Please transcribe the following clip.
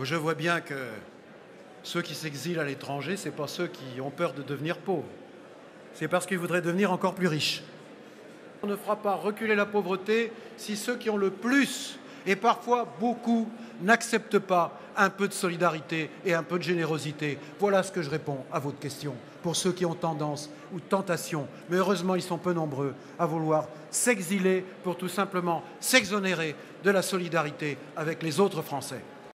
Je vois bien que ceux qui s'exilent à l'étranger, ce n'est pas ceux qui ont peur de devenir pauvres. C'est parce qu'ils voudraient devenir encore plus riches. On ne fera pas reculer la pauvreté si ceux qui ont le plus, et parfois beaucoup, n'acceptent pas un peu de solidarité et un peu de générosité. Voilà ce que je réponds à votre question, pour ceux qui ont tendance ou tentation, mais heureusement ils sont peu nombreux, à vouloir s'exiler pour tout simplement s'exonérer de la solidarité avec les autres Français.